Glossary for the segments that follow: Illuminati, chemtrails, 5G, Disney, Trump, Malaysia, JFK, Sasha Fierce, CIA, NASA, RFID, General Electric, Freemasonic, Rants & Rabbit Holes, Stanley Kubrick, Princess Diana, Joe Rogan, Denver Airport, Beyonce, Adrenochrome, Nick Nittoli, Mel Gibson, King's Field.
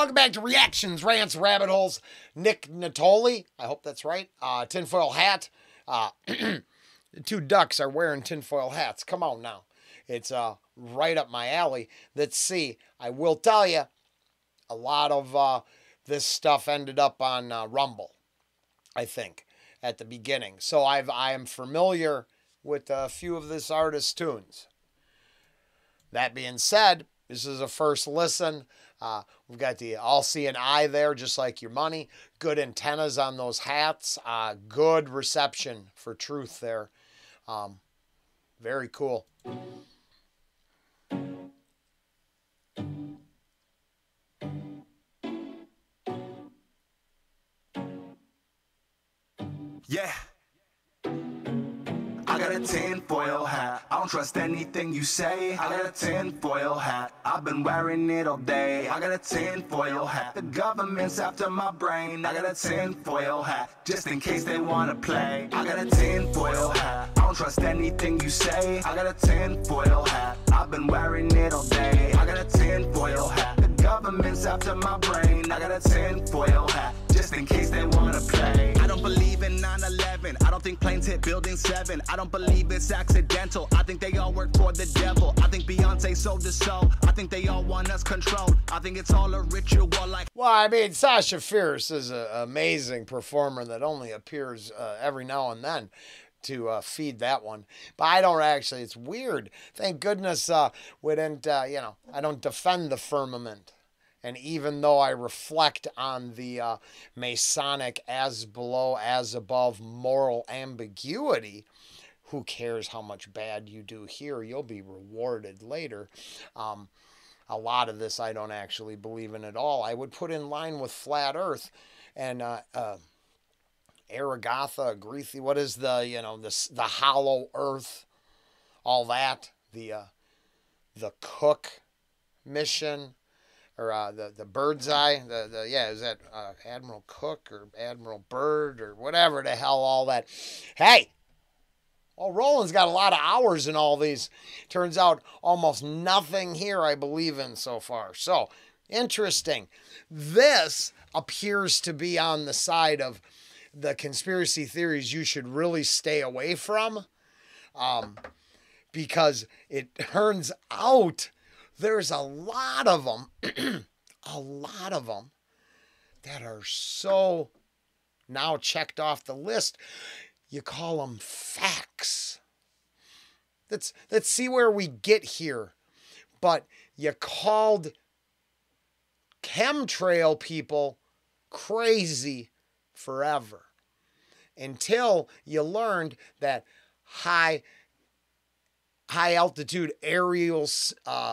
Welcome back to Reactions, Rants, Rabbit Holes. Nick Nittoli, I hope that's right. Tin Foil Hat. Two ducks are wearing tin foil hats. Come on now. It's right up my alley. Let's see. I will tell you, a lot of this stuff ended up on Rumble, I think, at the beginning. So I am familiar with a few of this artist's tunes. That being said, this is a first listen. We've got the all-seeing eye there, just like your money. Good antennas on those hats. Good reception for truth there. Very cool. Yeah. I got a tin foil hat. I don't trust anything you say. I got a tin foil hat. I've been wearing it all day. I got a tin foil hat. The government's after my brain. I got a tin foil hat, just in case they wanna play. I got a tin foil hat. I don't trust anything you say. I got a tin foil hat. I've been wearing it all day. I got a tin foil hat. The government's after my brain. I got a tin foil hat, just in case they wanna play. I don't believe in 9/11. I don't think planes hit building 7. I don't believe it's accidental. I think they all work for the devil. I think Beyonce sold the soul. I think they all want us controlled. I think it's all a ritual. Like, well, I mean, Sasha Fierce is an amazing performer that only appears every now and then to feed that one. But I don't actually. It's weird. Thank goodness we didn't. You know, I don't defend the firmament. And even though I reflect on the Masonic as below, as above moral ambiguity, who cares how much bad you do here? You'll be rewarded later. A lot of this I don't actually believe in at all. I would put in line with Flat Earth and Aragatha, Greethy, what is the, you know, the hollow earth, all that, the Cook mission. Or the bird's eye, the yeah, is that Admiral Cook or Admiral Byrd or whatever the hell, all that. Hey, well, Roland's got a lot of hours in all these. Turns out almost nothing here I believe in so far. So, interesting. This appears to be on the side of the conspiracy theories you should really stay away from. Because it turns out there's a lot of them, a lot of them that are so now checked off the list. You call them facts. Let's see where we get here. But you called chemtrail people crazy forever until you learned that high altitude aerial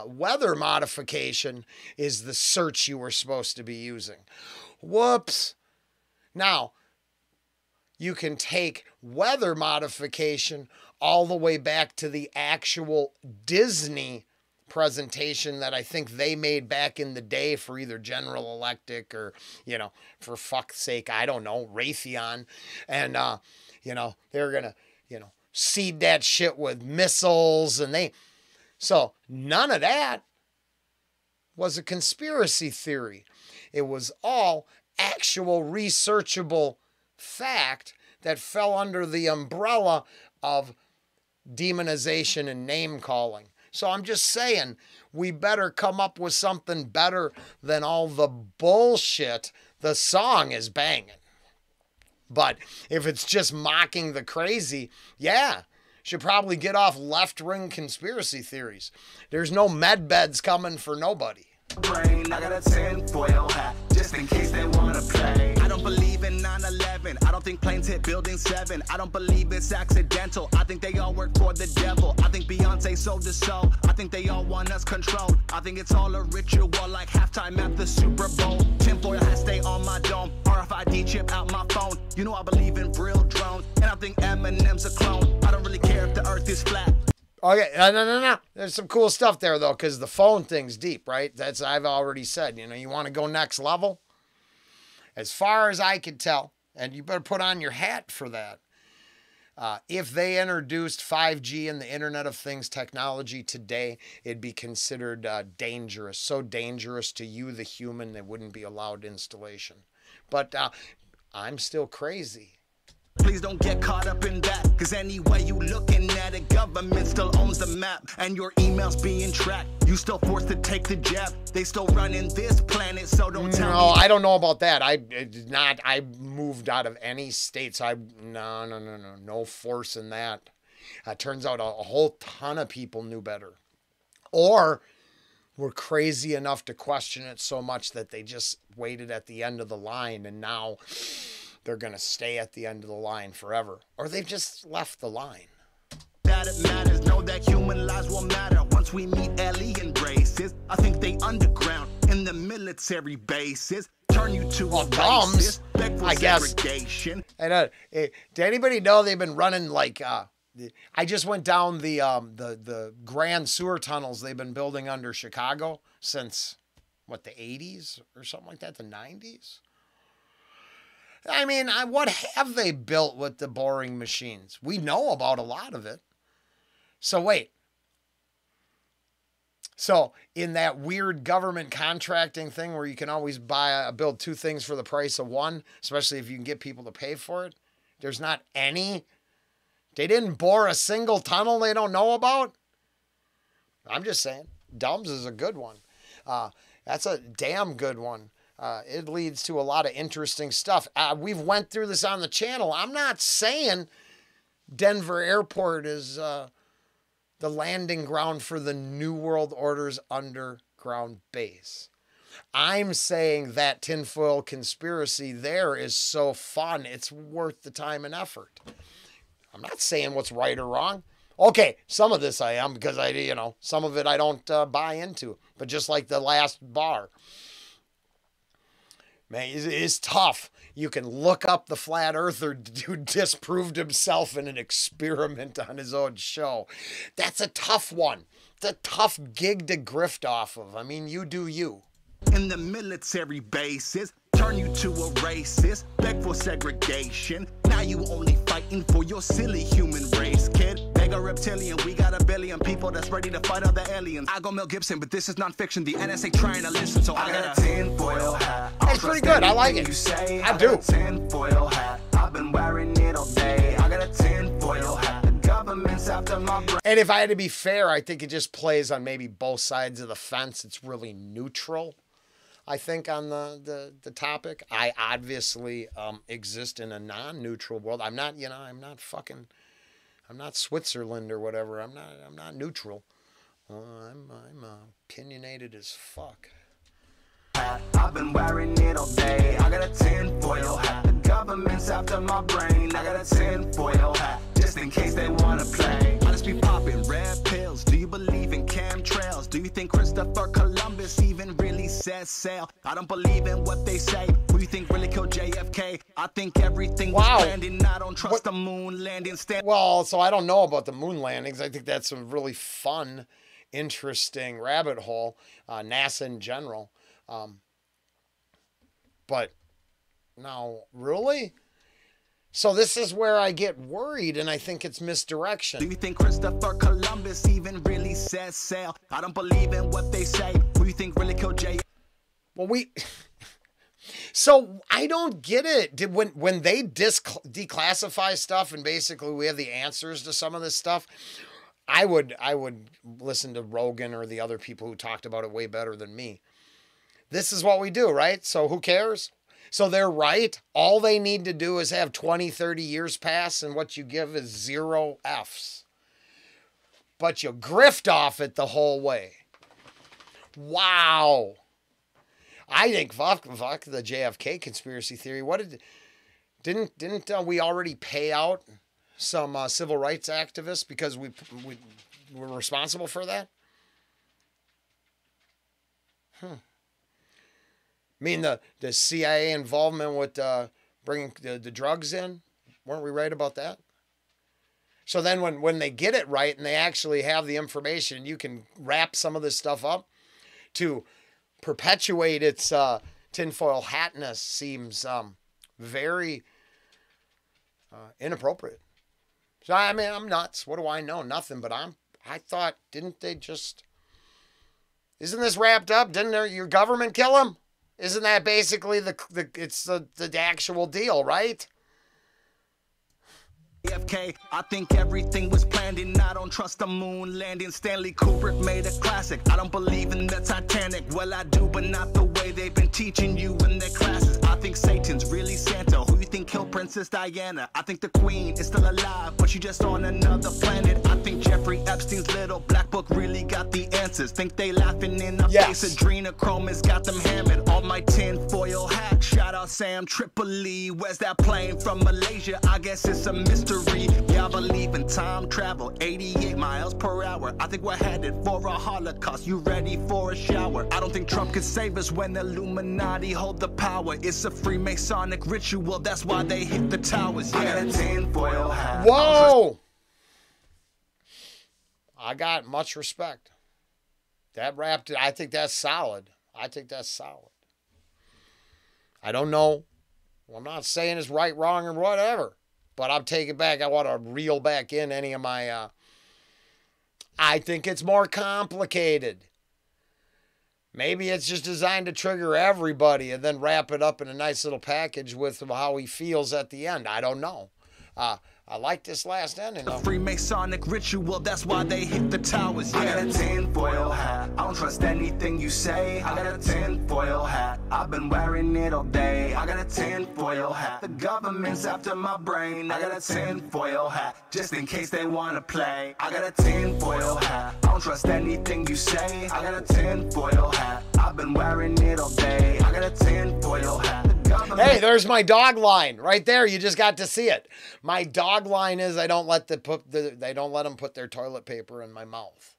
weather modification is the search you were supposed to be using. Whoops. Now, you can take weather modification all the way back to the actual Disney presentation that I think they made back in the day for either General Electric or, you know, for fuck's sake, I don't know, Raytheon. And, you know, they're going to, you know, seed that shit with missiles, and they, so none of that was a conspiracy theory. It was all actual researchable fact that fell under the umbrella of demonization and name calling. So I'm just saying, we better come up with something better than all the bullshit the song is banging. But if it's just mocking the crazy, yeah, should probably get off left-wing conspiracy theories. There's no med beds coming for nobody. Brain, I got a tin foil hat, just in case they want to play. I don't believe in 9/11. I don't think planes hit building 7. I don't believe it's accidental. I think they all work for the devil. I think Beyonce sold the soul. I think they all want us controlled. I think it's all a ritual, like halftime at the Super Bowl. Tin foil hat stay on my dome. RFID chip out my phone. You know I believe in real drones, and I think Eminem's a clone. I don't really care if the earth is flat. Okay, no. There's some cool stuff there, though, because the phone thing's deep, right? That's, I've already said, you know, you want to go next level? As far as I can tell, and you better put on your hat for that, If they introduced 5G and the Internet of Things technology today, it'd be considered dangerous. So dangerous to you, the human, they wouldn't be allowed installation. But I'm still crazy. Please don't get caught up in that, because any way you looking at it, government still owns the map, and your emails being tracked. You still forced to take the jab. They still running this planet, so don't tell me. No, I don't know about that. I did not. I moved out of any states. No force in that. Turns out a whole ton of people knew better, or were crazy enough to question it so much that they just waited at the end of the line, and now they're going to stay at the end of the line forever, or they've just left the line. That it matters, know that human lives will matter once we meet alien races. I think they underground in the military bases. Turn you to a racist, I guess. And, did anybody know they've been running like, I just went down the grand sewer tunnels they've been building under Chicago since, what, the 80s or something like that, the 90s? I mean, what have they built with the boring machines? We know about a lot of it. So wait. So in that weird government contracting thing where you can always build two things for the price of one, especially if you can get people to pay for it, there's not any. They didn't bore a single tunnel they don't know about. I'm just saying, Dumbs is a good one. That's a damn good one. It leads to a lot of interesting stuff. We've went through this on the channel. I'm not saying Denver Airport is the landing ground for the New World Order's underground base. I'm saying that tinfoil conspiracy there is so fun, it's worth the time and effort. I'm not saying what's right or wrong. Okay, some of this I am, because some of it I don't buy into. But just like the last bar. Man, it's tough. You can look up the flat earther who disproved himself in an experiment on his own show. That's a tough one. It's a tough gig to grift off of. I mean, you do you. In the military bases, turn you to a racist, beg for segregation. Now you only fighting for your silly human race, kid. Mega reptilian, we got a billion people that's ready to fight other aliens. I go Mel Gibson, but this is nonfiction. The NSA trying to listen, so I got a tin foil hat. That's pretty good. I like it. You say, I do. Tin foil hat. I've been wearing it all day. I got a tin foil hat. The government's after my brain. And if I had to be fair, I think it just plays on maybe both sides of the fence. It's really neutral. I think on the topic, I obviously exist in a non-neutral world. I'm not, I'm not Switzerland or whatever. I'm not neutral. I'm opinionated as fuck. I've been wearing it all day. I got a tin foil hat. The government's after my brain. I got a tin foil hat just in case they wanna play. I just be popping red pills. Do you believe in chemtrails? Do you think Christopher Columbus even really says sail? I don't believe in what they say. Who you think really killed JFK? I think everything was planned, and I don't trust the moon landing. Well, so I don't know about the moon landings. I think that's a really fun, interesting rabbit hole. NASA in general. But now really, so this is where I get worried, and I think it's misdirection. Do you think Christopher Columbus even really says sail? I don't believe in what they say. Who you think really killed J? Well, so I don't get it. When they declassify stuff, and basically we have the answers to some of this stuff. I would listen to Rogan or the other people who talked about it way better than me. This is what we do, right? So who cares? So they're right. All they need to do is have 20, 30 years pass, and what you give is 0 Fs. But you grift off it the whole way. Wow. I think fuck the JFK conspiracy theory. What didn't we already pay out some civil rights activists because we were responsible for that? I mean, the CIA involvement with bringing the drugs in, weren't we right about that? So then when they get it right and they actually have the information, you can wrap some of this stuff up to perpetuate its tinfoil hatness seems very inappropriate. So, I mean, I'm nuts. What do I know? Nothing. But I thought, didn't they just... Isn't this wrapped up? Didn't your government kill him? Isn't that basically the actual deal, right? JFK, I think everything was planned, and I don't trust the moon landing. Stanley Kubrick made a classic. I don't believe in the Titanic. Well, I do, but not the way they've been teaching you in their classes. I think Satan's really Santa. Who you think killed Princess Diana? I think the Queen is still alive, but she's just on another planet. I think Jeffrey Epstein's little black book really got the answers. Think they laughing in the face. Adrenochrome has got them hammered. On my tin foil hat, shout out Sam Tripoli. Where's that plane from Malaysia? I guess it's a mystery. Y'all believe in time travel, 88 miles per hour. I think we're headed for a holocaust. You ready for a shower? I don't think Trump can save us when the Illuminati hold the power. It's a Freemasonic ritual, that's why they hit the towers. Yeah. I got a tin foil hat. Whoa! I got much respect. That wrapped it. I think that's solid. I think that's solid. I don't know. Well, I'm not saying it's right, wrong, or whatever. But I'm taking back. I want to reel back in any of my... I think it's more complicated. Maybe it's just designed to trigger everybody and then wrap it up in a nice little package with how he feels at the end. I don't know. I like this last ending, though. The Freemasonic ritual, that's why they hit the towers. Yeah. I got a tin foil hat. I don't trust anything you say. I got a tin foil hat. I've been wearing it all day. I got a tin foil hat. The government's after my brain. I got a tin foil hat, just in case they wanna play. I got a tin foil hat. I don't trust anything you say. I got a tin foil hat. I've been wearing it all day. I got a tin foil hat. Hey, there's my dog line right there. You just got to see it. My dog line is I don't let they don't let them put their toilet paper in my mouth.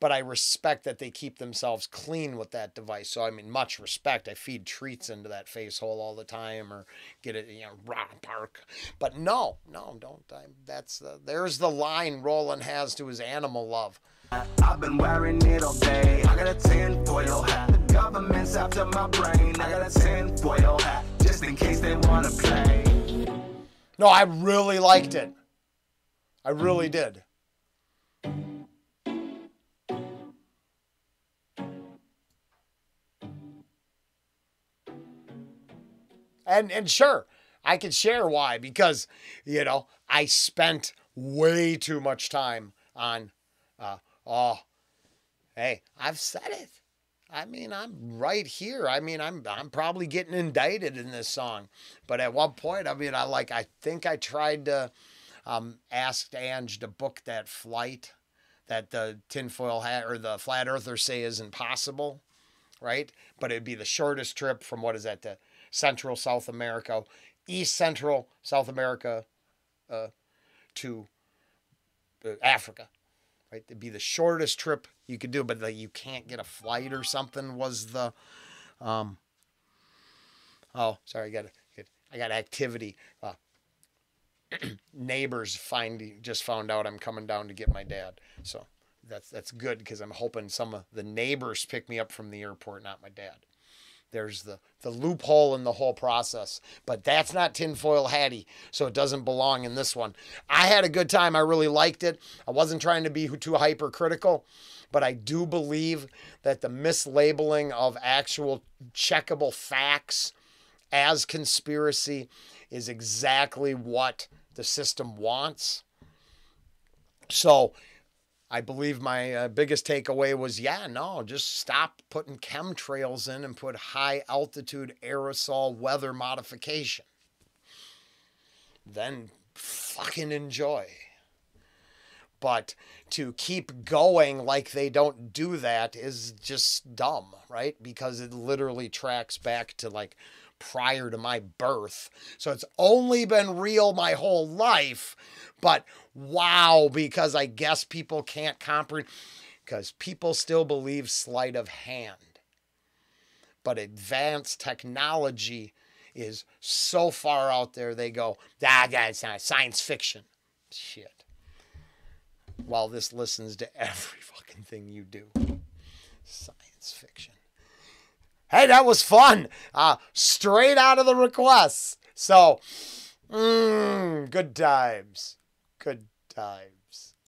But I respect that they keep themselves clean with that device. So I mean, much respect. I feed treats into that face hole all the time, or get it, you know, rah, bark. But no, don't. There's the line Roland has to his animal love. I've been wearing it all day. I got a tin foil hat. The government's after my brain. I got a tin foil hat, just in case they want to play. No, I really liked it. I really did. And sure, I could share why, because, you know, I spent way too much time on... oh, hey, I've said it. I mean, I'm right here. I mean, I'm probably getting indicted in this song. But at one point, I mean, I think I tried to ask Ange to book that flight that the tinfoil hat or the flat earthers say is impossible, right? But it'd be the shortest trip from what is that to Central South America, East Central South America to Africa. Right? It'd be the shortest trip you could do, but you can't get a flight or something was the, oh, sorry, I got activity. Neighbors just found out I'm coming down to get my dad, so that's good because I'm hoping some of the neighbors pick me up from the airport, not my dad. There's the loophole in the whole process. But that's not tinfoil hatty, so it doesn't belong in this one. I had a good time. I really liked it. I wasn't trying to be too hypercritical, but I do believe that the mislabeling of actual checkable facts as conspiracy is exactly what the system wants. So... I believe my biggest takeaway was, yeah, no, just stop putting chemtrails in and put high-altitude aerosol weather modification. Then fucking enjoy. But to keep going like they don't do that is just dumb, right? Because it literally tracks back to, like, prior to my birth. So it's only been real my whole life, but wow, because I guess people can't comprehend, because people still believe sleight of hand. But advanced technology is so far out there, they go, yeah, it's not science fiction. Shit. While this listens to every fucking thing you do. Science fiction. Hey, that was fun. Straight out of the requests. So, good times. could die